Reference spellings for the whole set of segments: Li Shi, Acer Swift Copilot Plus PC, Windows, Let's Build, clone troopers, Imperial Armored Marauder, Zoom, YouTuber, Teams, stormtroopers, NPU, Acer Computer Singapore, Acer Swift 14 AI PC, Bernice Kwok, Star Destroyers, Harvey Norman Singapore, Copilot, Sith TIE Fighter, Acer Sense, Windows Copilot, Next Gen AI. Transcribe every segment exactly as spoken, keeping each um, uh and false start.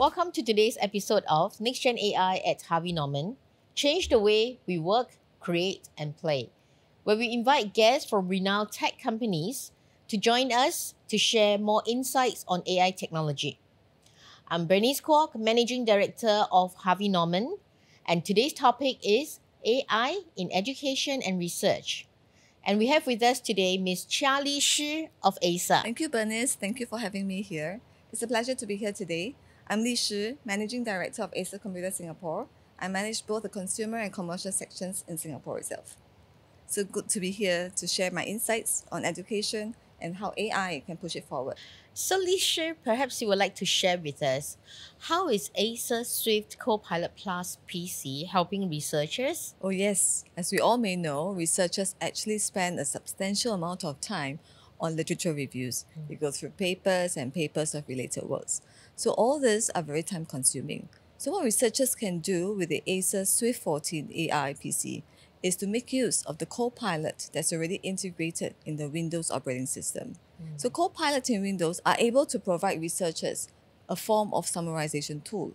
Welcome to today's episode of Next Gen A I at Harvey Norman. Change the way we work, create and play, where we invite guests from renowned tech companies to join us to share more insights on A I technology. I'm Bernice Kwok, Managing Director of Harvey Norman, and today's topic is A I in Education and Research. And we have with us today Miz Li Shi of Acer. Thank you, Bernice. Thank you for having me here. It's a pleasure to be here today. I'm Li Shi, Managing Director of Acer Computer Singapore. I manage both the consumer and commercial sections in Singapore itself. So good to be here to share my insights on education and how A I can push it forward. So Li Shi, perhaps you would like to share with us, how is Acer Swift Copilot Plus P C helping researchers? Oh yes, as we all may know, researchers actually spend a substantial amount of time on literature reviews. Mm. They go through papers and papers of related works. So all these are very time consuming. So what researchers can do with the Acer Swift fourteen A I P C is to make use of the Copilot that's already integrated in the Windows operating system. Mm. So Copilot in Windows are able to provide researchers a form of summarization tool.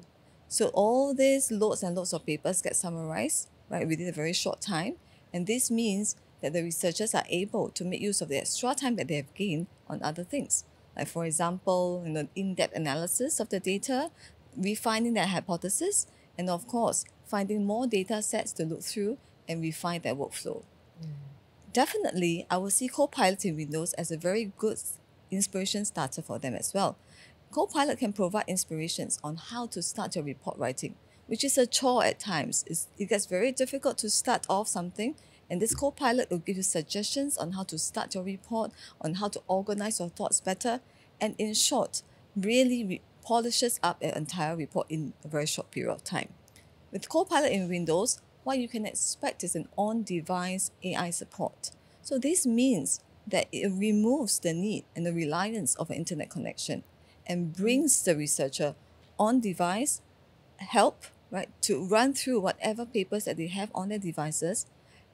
So all these loads and loads of papers get summarized right within a very short time. And this means that the researchers are able to make use of the extra time that they have gained on other things. Like for example, you know, in-depth analysis of the data, refining that hypothesis, and of course, finding more data sets to look through and refine that workflow. Mm. Definitely, I will see Copilot in Windows as a very good inspiration starter for them as well. Copilot can provide inspirations on how to start your report writing, which is a chore at times. It's, it gets very difficult to start off something, and this Copilot will give you suggestions on how to start your report, on how to organize your thoughts better, and in short, really re polishes up an entire report in a very short period of time. With Copilot in Windows, what you can expect is an on-device A I support. So this means that it removes the need and the reliance of an internet connection and brings the researcher on-device help, right, to run through whatever papers that they have on their devices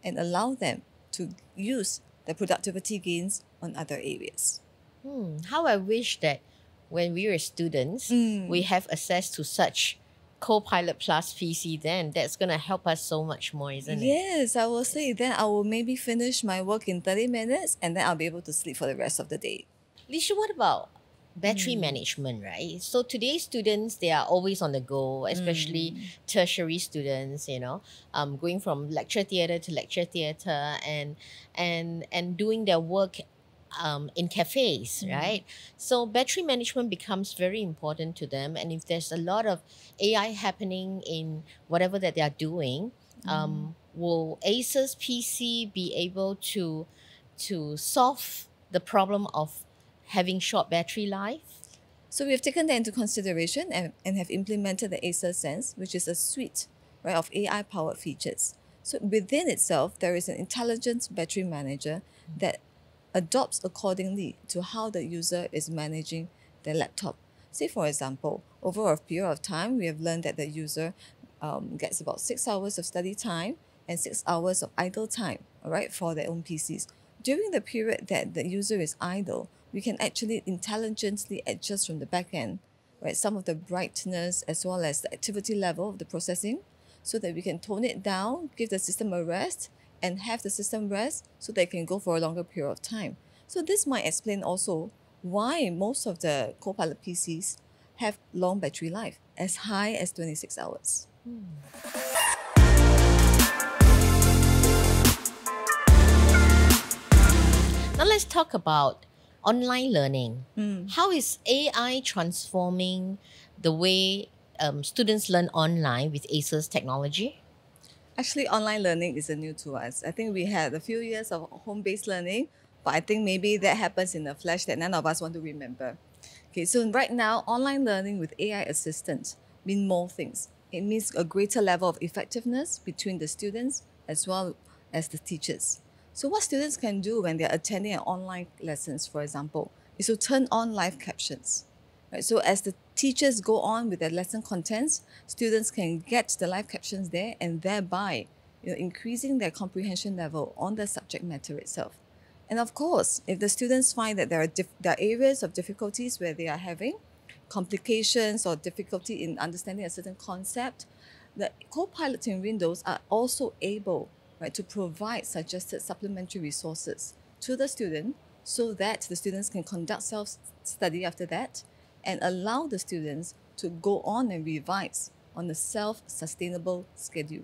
and allow them to use the productivity gains on other areas. Hmm, how I wish that when we were students, mm. we have access to such Copilot Plus P C then. That's going to help us so much more, isn't it? Yes, I will say then I will maybe finish my work in thirty minutes and then I'll be able to sleep for the rest of the day. Li Shi, what about battery mm. management, right? So today's students, they are always on the go, especially mm. tertiary students, you know, um, going from lecture theatre to lecture theatre and, and, and doing their work Um, in cafes, mm. right? So battery management becomes very important to them. And if there's a lot of A I happening in whatever that they are doing, mm. um, will Acer's P C be able to, to solve the problem of having short battery life? So we have taken that into consideration and, and have implemented the Acer Sense, which is a suite, right, of A I-powered features. So within itself, there is an intelligent battery manager mm. that adopts accordingly to how the user is managing their laptop. Say for example, over a period of time, we have learned that the user um, gets about six hours of study time and six hours of idle time, all right, for their own P Cs. During the period that the user is idle, we can actually intelligently adjust from the back end, right, some of the brightness as well as the activity level of the processing so that we can tone it down, give the system a rest, and have the system rest so they can go for a longer period of time. So this might explain also why most of the Copilot P Cs have long battery life, as high as twenty-six hours. Hmm. Now let's talk about online learning. Hmm. How is A I transforming the way um, students learn online with Acer's technology? Actually, online learning is a new to us. I think we had a few years of home-based learning, but I think maybe that happens in a flash that none of us want to remember. Okay, so right now, online learning with A I assistant means more things. It means a greater level of effectiveness between the students as well as the teachers. So what students can do when they're attending an online lessons, for example, is to turn on live captions. Right, so as the teachers go on with their lesson contents, students can get the live captions there and thereby, you know, increasing their comprehension level on the subject matter itself. And of course, if the students find that there are, there are areas of difficulties where they are having, complications or difficulty in understanding a certain concept, the Copilots in Windows are also able, right, to provide suggested supplementary resources to the student so that the students can conduct self-study after that and allow the students to go on and revise on a self-sustainable schedule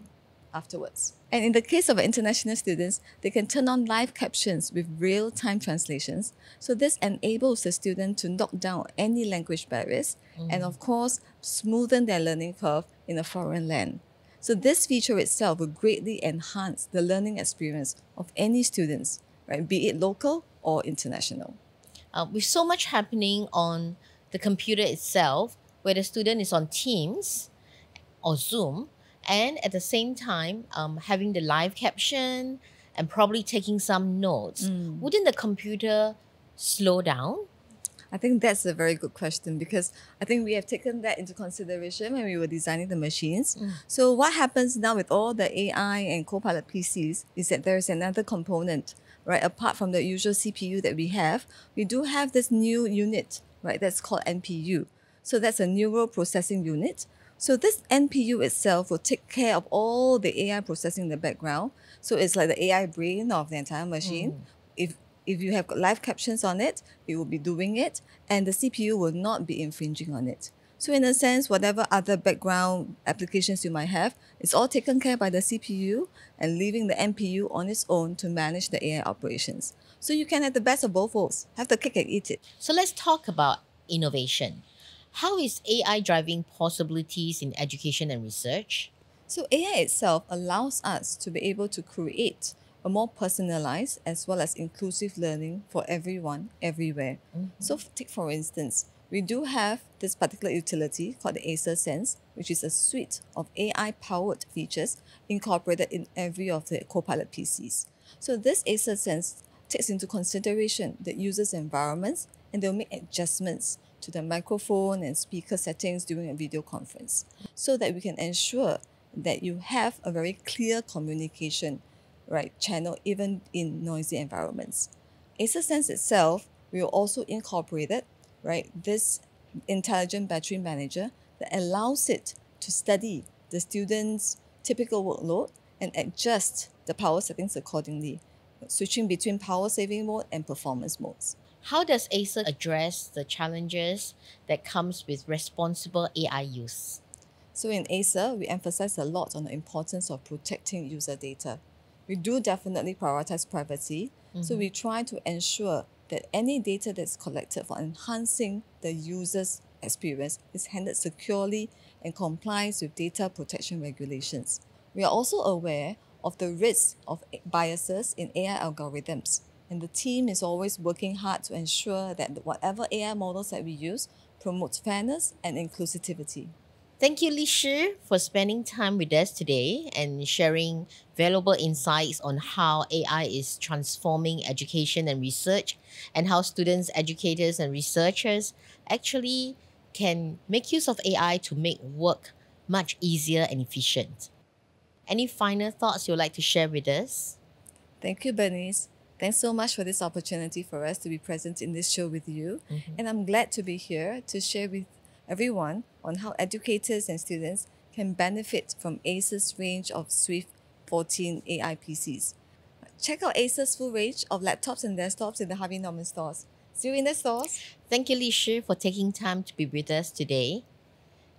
afterwards. And in the case of international students, they can turn on live captions with real-time translations. So this enables the student to knock down any language barriers mm. and, of course, smoothen their learning curve in a foreign land. So this feature itself will greatly enhance the learning experience of any students, right, be it local or international. Uh, with so much happening on the computer itself, where the student is on Teams or Zoom, and at the same time, um, having the live caption and probably taking some notes, mm. wouldn't the computer slow down? I think that's a very good question, because I think we have taken that into consideration when we were designing the machines. Mm. So what happens now with all the A I and Copilot P Cs is that there is another component, right? Apart from the usual C P U that we have, we do have this new unit, right? That's called N P U. So that's a neural processing unit. So this N P U itself will take care of all the A I processing in the background. So it's like the A I brain of the entire machine. Mm. If if you have live captions on it, it will be doing it, and the C P U will not be infringing on it. So in a sense, whatever other background applications you might have, it's all taken care of by the C P U and leaving the N P U on its own to manage the A I operations. So you can have the best of both worlds, have the cake and eat it. So let's talk about innovation. How is A I driving possibilities in education and research? So A I itself allows us to be able to create a more personalized as well as inclusive learning for everyone, everywhere. Mm-hmm. So take for instance, we do have this particular utility called the Acer Sense, which is a suite of A I-powered features incorporated in every of the Copilot P Cs. So this Acer Sense takes into consideration the user's environments, and they'll make adjustments to the microphone and speaker settings during a video conference so that we can ensure that you have a very clear communication, right, channel even in noisy environments. Acer Sense itself will also incorporate it, right, this intelligent battery manager that allows it to study the student's typical workload and adjust the power settings accordingly, switching between power saving mode and performance modes. How does Acer address the challenges that comes with responsible A I use? So in Acer, we emphasize a lot on the importance of protecting user data. We do definitely prioritize privacy, mm-hmm. so we try to ensure that any data that's collected for enhancing the user's experience is handled securely and complies with data protection regulations. We are also aware of the risk of biases in A I algorithms. And the team is always working hard to ensure that whatever A I models that we use promotes fairness and inclusivity. Thank you, Li Shi, for spending time with us today and sharing valuable insights on how A I is transforming education and research, and how students, educators, and researchers actually can make use of A I to make work much easier and efficient. Any final thoughts you'd like to share with us? Thank you, Bernice. Thanks so much for this opportunity for us to be present in this show with you. Mm-hmm. And I'm glad to be here to share with everyone on how educators and students can benefit from Acer's range of Swift fourteen A I P Cs. Check out Acer's full range of laptops and desktops in the Harvey Norman stores. See you in the stores. Thank you, Li Shi, for taking time to be with us today.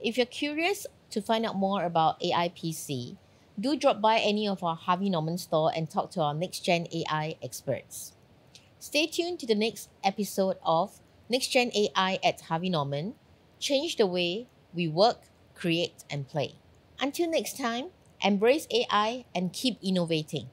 If you're curious to find out more about A I P C, do drop by any of our Harvey Norman store and talk to our Next Gen A I experts. Stay tuned to the next episode of Next Gen A I at Harvey Norman. Change the way we work, create, and play. Until next time, embrace A I and keep innovating.